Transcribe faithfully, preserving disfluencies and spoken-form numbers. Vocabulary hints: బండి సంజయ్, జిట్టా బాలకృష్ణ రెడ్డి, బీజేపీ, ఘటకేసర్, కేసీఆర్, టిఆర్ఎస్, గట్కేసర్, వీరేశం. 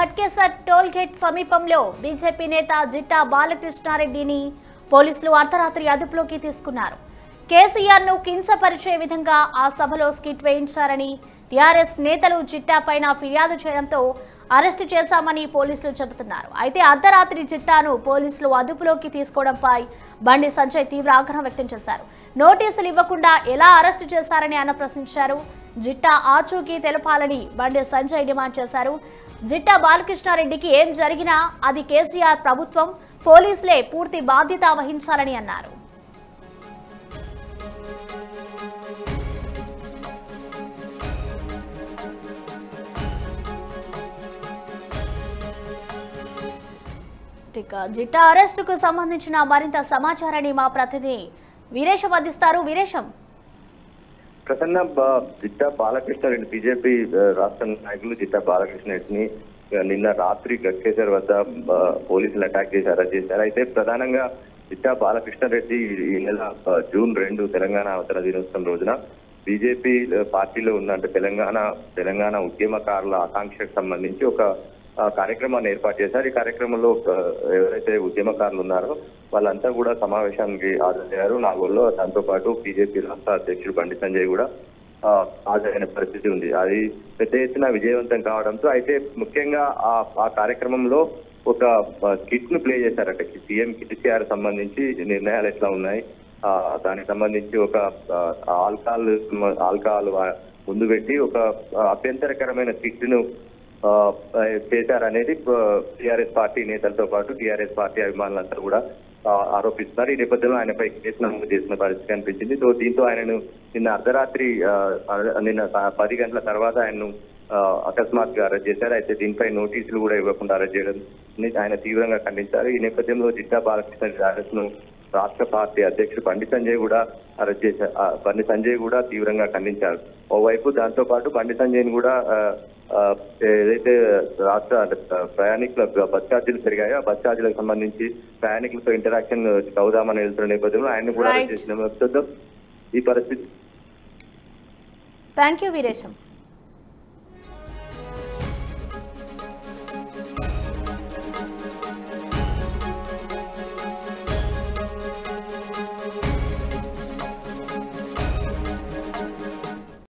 Ghatkesar toll gate समीपంలో BJP नेता जिट्टा बालकृष्ण रेड्डीని పోలీసులు అర్ధరాత్రి అదుపులోకి తీసుకున్నారు। కేసీఆర్ను కించపరిచే విధంగా ఆ సభలో స్కిట్ వేయించారని టిఆర్ఎస్ నేతలు జిట్టాపైన ఫిర్యాదు చేయడంతో అరెస్ట్ చేశామని పోలీసులు చెబుతున్నారు। అయితే అర్ధరాత్రి జిట్టాను పోలీసులు అదుపులోకి తీసుకోవడంపై బండి సంజయ్ తీవ్ర ఆగ్రహం వ్యక్తం చేశారు। నోటీసులు ఇవ్వకుండా ఎలా అరెస్ట్ చేశారని ఆయన ప్రశ్నించారు। జిట్టా ఆచూకీ తెలపాలని బండి సంజయ్ డిమాండ్ చేశారు। జిట్టా బాలకృష్ణ రెడ్డికి ఏం జరిగినా అది కేసీఆర్ ప్రభుత్వం పోలీసులే పూర్తి బాధ్యత వహించాలని అన్నారు। జిట్టా అరెస్ట్ కు సంబంధించిన మరింత సమాచారాన్ని మా ప్రతినిధి వీరేశం అందిస్తారు। వీరేశం, ప్రసన్న, జిట్టా బాలకృష్ణ రెడ్డి బీజేపీ రాష్ట్ర నాయకులు జిట్టా బాలకృష్ణ రెడ్డిని నిన్న రాత్రి గట్కేసర్ వద్ద పోలీసులు అటాక్ చేసి అరెస్ట్ చేశారు। అయితే ప్రధానంగా జిట్టా బాలకృష్ణ రెడ్డి ఈ నెల జూన్ రెండు తెలంగాణ అవతరణ దినోత్సవం రోజున బీజేపీ పార్టీలో ఉన్న అంటే తెలంగాణ తెలంగాణ ఉద్యమకారుల ఆకాంక్షకు సంబంధించి ఒక కార్యక్రమాన్ని ఏర్పాటు చేశారు। ఈ కార్యక్రమంలో ఎవరైతే ఉద్యమకారులు ఉన్నారో వాళ్ళంతా కూడా సమావేశానికి హాజరయ్యారు నాగోల్లో। దాంతో పాటు బీజేపీ రాష్ట్ర అధ్యక్షుడు బండి సంజయ్ కూడా హాజరైన పరిస్థితి ఉంది। అది పెద్ద ఎత్తున విజయవంతం కావడంతో అయితే ముఖ్యంగా ఆ కార్యక్రమంలో ఒక కిట్ ను ప్లే చేశారట। సీఎం కేసీఆర్ సంబంధించి నిర్ణయాలు ఎట్లా ఉన్నాయి, దానికి సంబంధించి ఒక ఆల్కహాల్ ఆల్కహాల్ ముందు పెట్టి ఒక అభ్యంతరకరమైన కిట్ ను చేశారనేది టిఆర్ఎస్ పార్టీ నేతలతో పాటు టిఆర్ఎస్ పార్టీ అభిమానులంతా కూడా ఆరోపిస్తున్నారు। ఈ నేపథ్యంలో ఆయనపై కేసు నమోదు చేసిన పరిస్థితి కనిపించింది। సో దీంతో ఆయనను నిన్న అర్ధరాత్రి నిన్న పది గంటల తర్వాత ఆయనను అకస్మాత్తుగా అరెస్ట్ చేశారు। అయితే దీనిపై నోటీసులు కూడా ఇవ్వకుండా అరెస్ట్ చేయడం ఆయన తీవ్రంగా ఖండించారు। ఈ నేపథ్యంలో జిట్టా బాలకృష్ణ అరెస్ట్ ను రాష్ట్ర పార్టీ అధ్యక్షుడు బండి సంజయ్ కూడా అరెస్ట్ చేశారు బండి సంజయ్ కూడా తీవ్రంగా ఖండించారు ఓవైపు। దాంతో పాటు బండి సంజయ్ని కూడా ఏదైతే రాష్ట్ర ప్రయాణికుల బస్ ఛార్జీలు పెరిగాయో ఆ బస్ ఛార్జీలకు సంబంధించి ప్రయాణికులతో ఇంటరాక్షన్ అవుదామని వెళ్తున్న నేపథ్యంలో ఆయన్ని కూడా అరెస్ట్ చేసిన ఈ పరిస్థితి।